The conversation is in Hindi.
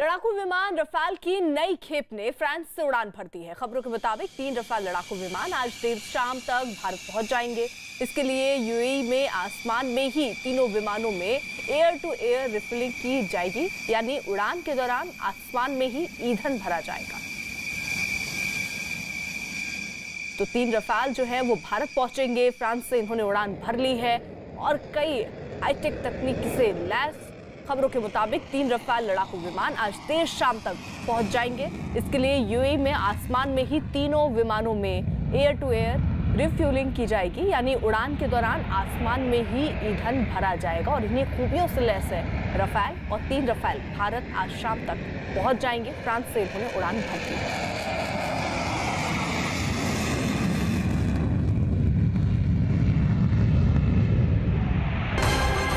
लड़ाकू विमान रफाल की नई खेप ने फ्रांस से उड़ान भर दी है। खबरों के मुताबिक 3 रफाल लड़ाकू विमान आज देर शाम तक भारत पहुंच जाएंगे। इसके लिए यूएई में आसमान में ही तीनों विमानों में एयर टू एयर रिफिलिंग की जाएगी, यानी उड़ान के दौरान आसमान में ही ईंधन भरा जाएगा। तो 3 रफाल जो है वो भारत पहुंचेंगे। फ्रांस से इन्होंने उड़ान भर ली है और कई हाईटेक तकनीक से लैस। खबरों के मुताबिक 3 रफाल लड़ाकू विमान आज देर शाम तक पहुंच जाएंगे। इसके लिए यूएई में आसमान में ही तीनों विमानों में एयर टू एयर रिफ्यूलिंग की जाएगी, यानी उड़ान के दौरान आसमान में ही ईंधन भरा जाएगा। और इन्हीं खूबियों से लैस है रफाल, और 3 रफाल भारत आज शाम तक पहुंच जाएंगे। फ्रांस से इन्होंने उड़ान भर दी है।